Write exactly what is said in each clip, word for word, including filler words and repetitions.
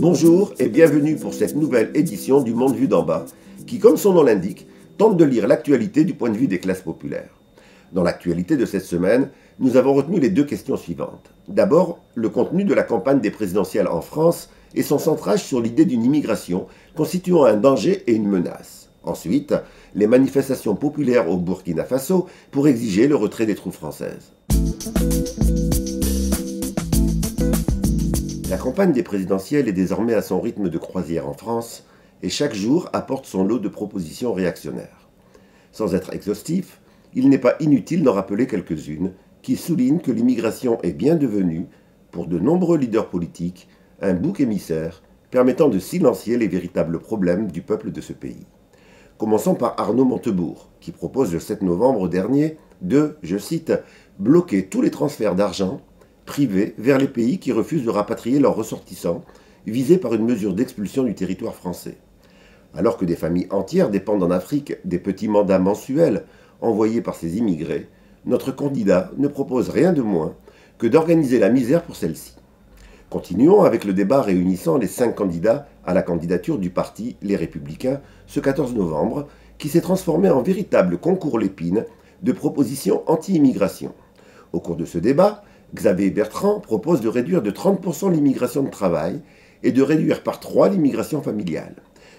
Bonjour et bienvenue pour cette nouvelle édition du Monde vu d'en bas, qui, comme son nom l'indique, tente de lire l'actualité du point de vue des classes populaires. Dans l'actualité de cette semaine, nous avons retenu les deux questions suivantes. D'abord, le contenu de la campagne des présidentielles en France et son centrage sur l'idée d'une immigration constituant un danger et une menace. Ensuite, les manifestations populaires au Burkina Faso pour exiger le retrait des troupes françaises. La campagne des présidentielles est désormais à son rythme de croisière en France et chaque jour apporte son lot de propositions réactionnaires. Sans être exhaustif, il n'est pas inutile d'en rappeler quelques-unes qui soulignent que l'immigration est bien devenue, pour de nombreux leaders politiques, un bouc émissaire permettant de silencier les véritables problèmes du peuple de ce pays. Commençons par Arnaud Montebourg, qui propose le sept novembre dernier de, je cite, « bloquer tous les transferts d'argent » privés vers les pays qui refusent de rapatrier leurs ressortissants, visés par une mesure d'expulsion du territoire français. Alors que des familles entières dépendent en Afrique des petits mandats mensuels envoyés par ces immigrés, notre candidat ne propose rien de moins que d'organiser la misère pour celle-ci. Continuons avec le débat réunissant les cinq candidats à la candidature du parti Les Républicains ce quatorze novembre, qui s'est transformé en véritable concours l'épine de propositions anti-immigration. Au cours de ce débat, Xavier Bertrand propose de réduire de trente pour cent l'immigration de travail et de réduire par trois l'immigration familiale.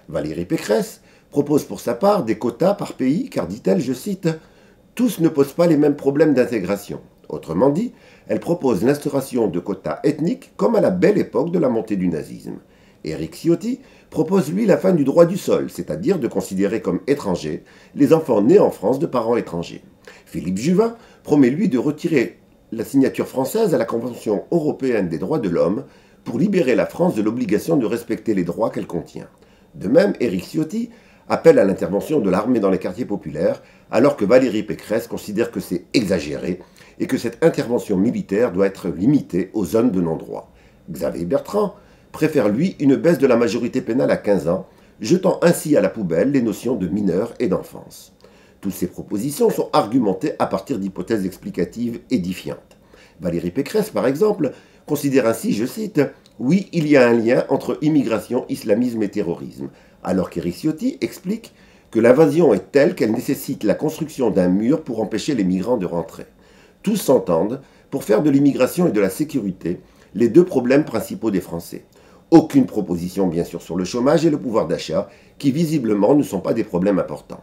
Valérie Pécresse propose pour sa part des quotas par pays car, dit-elle, je cite, « tous ne posent pas les mêmes problèmes d'intégration ». Autrement dit, elle propose l'instauration de quotas ethniques comme à la belle époque de la montée du nazisme. Eric Ciotti propose lui la fin du droit du sol, c'est-à-dire de considérer comme étrangers les enfants nés en France de parents étrangers. Philippe Juvin promet lui de retirer la signature française à la Convention européenne des droits de l'homme pour libérer la France de l'obligation de respecter les droits qu'elle contient. De même, Éric Ciotti appelle à l'intervention de l'armée dans les quartiers populaires, alors que Valérie Pécresse considère que c'est exagéré et que cette intervention militaire doit être limitée aux zones de non-droit. Xavier Bertrand préfère, lui, une baisse de la majorité pénale à quinze ans, jetant ainsi à la poubelle les notions de mineurs et d'enfance. Toutes ces propositions sont argumentées à partir d'hypothèses explicatives édifiantes. Valérie Pécresse, par exemple, considère ainsi, je cite, « oui, il y a un lien entre immigration, islamisme et terrorisme », alors qu'Éric Ciotti explique que l'invasion est telle qu'elle nécessite la construction d'un mur pour empêcher les migrants de rentrer. Tous s'entendent pour faire de l'immigration et de la sécurité les deux problèmes principaux des Français. Aucune proposition, bien sûr, sur le chômage et le pouvoir d'achat, qui visiblement ne sont pas des problèmes importants.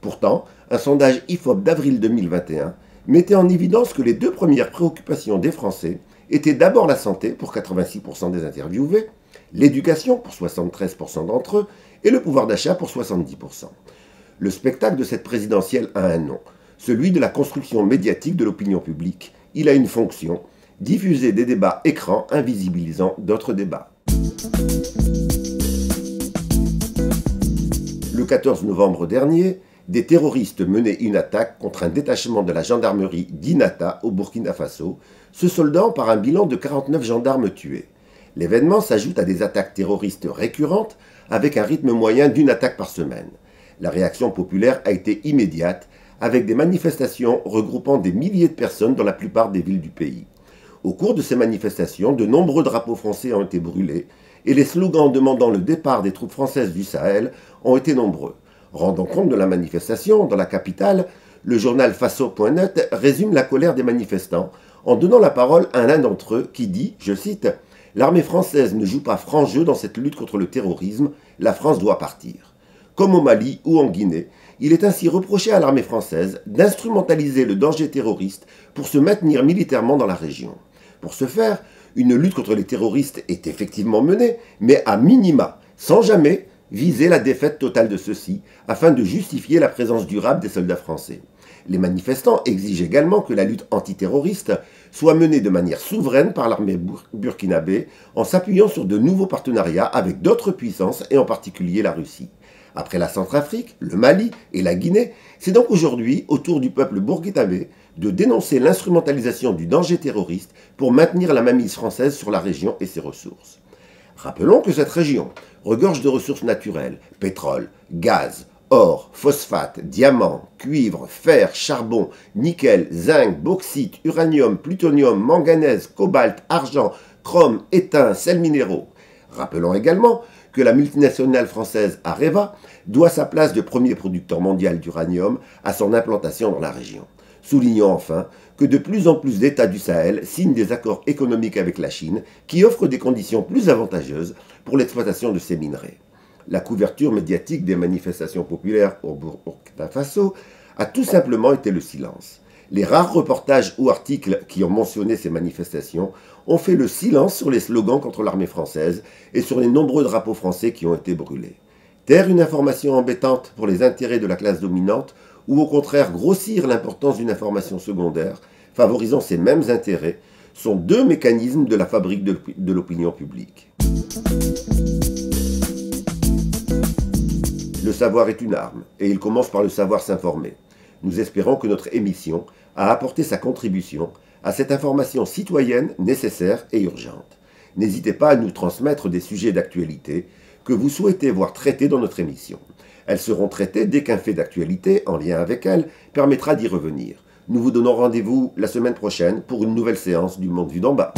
Pourtant, un sondage I F O P d'avril deux mille vingt et un mettait en évidence que les deux premières préoccupations des Français étaient d'abord la santé pour quatre-vingt-six pour cent des interviewés, l'éducation pour soixante-treize pour cent d'entre eux et le pouvoir d'achat pour soixante-dix pour cent. Le spectacle de cette présidentielle a un nom, celui de la construction médiatique de l'opinion publique. Il a une fonction, diffuser des débats écrans invisibilisant d'autres débats. Le quatorze novembre dernier, des terroristes menaient une attaque contre un détachement de la gendarmerie d'Inata au Burkina Faso, se soldant par un bilan de quarante-neuf gendarmes tués. L'événement s'ajoute à des attaques terroristes récurrentes avec un rythme moyen d'une attaque par semaine. La réaction populaire a été immédiate avec des manifestations regroupant des milliers de personnes dans la plupart des villes du pays. Au cours de ces manifestations, de nombreux drapeaux français ont été brûlés et les slogans demandant le départ des troupes françaises du Sahel ont été nombreux. Rendant compte de la manifestation dans la capitale, le journal Faso point net résume la colère des manifestants en donnant la parole à l'un d'entre eux qui dit, je cite, « l'armée française ne joue pas franc jeu dans cette lutte contre le terrorisme, la France doit partir ». Comme au Mali ou en Guinée, il est ainsi reproché à l'armée française d'instrumentaliser le danger terroriste pour se maintenir militairement dans la région. Pour ce faire, une lutte contre les terroristes est effectivement menée, mais à minima, sans jamais viser la défaite totale de ceux-ci, afin de justifier la présence durable des soldats français. Les manifestants exigent également que la lutte antiterroriste soit menée de manière souveraine par l'armée burkinabé, en s'appuyant sur de nouveaux partenariats avec d'autres puissances, et en particulier la Russie. Après la Centrafrique, le Mali et la Guinée, c'est donc aujourd'hui au tour du peuple burkinabé de dénoncer l'instrumentalisation du danger terroriste pour maintenir la mainmise française sur la région et ses ressources. Rappelons que cette région regorge de ressources naturelles, pétrole, gaz, or, phosphate, diamant, cuivre, fer, charbon, nickel, zinc, bauxite, uranium, plutonium, manganèse, cobalt, argent, chrome, étain, sels minéraux. Rappelons également que la multinationale française Areva doit sa place de premier producteur mondial d'uranium à son implantation dans la région. Soulignons enfin que de plus en plus d'États du Sahel signent des accords économiques avec la Chine qui offrent des conditions plus avantageuses pour l'exploitation de ces minerais. La couverture médiatique des manifestations populaires au Burkina Faso a tout simplement été le silence. Les rares reportages ou articles qui ont mentionné ces manifestations ont fait le silence sur les slogans contre l'armée française et sur les nombreux drapeaux français qui ont été brûlés. Taire une information embêtante pour les intérêts de la classe dominante ou au contraire grossir l'importance d'une information secondaire, favorisant ces mêmes intérêts, sont deux mécanismes de la fabrique de l'opinion publique. Le savoir est une arme et il commence par le savoir s'informer. Nous espérons que notre émission a apporté sa contribution à cette information citoyenne nécessaire et urgente. N'hésitez pas à nous transmettre des sujets d'actualité que vous souhaitez voir traités dans notre émission. Elles seront traitées dès qu'un fait d'actualité en lien avec elles permettra d'y revenir. Nous vous donnons rendez-vous la semaine prochaine pour une nouvelle séance du Monde vu d'en bas.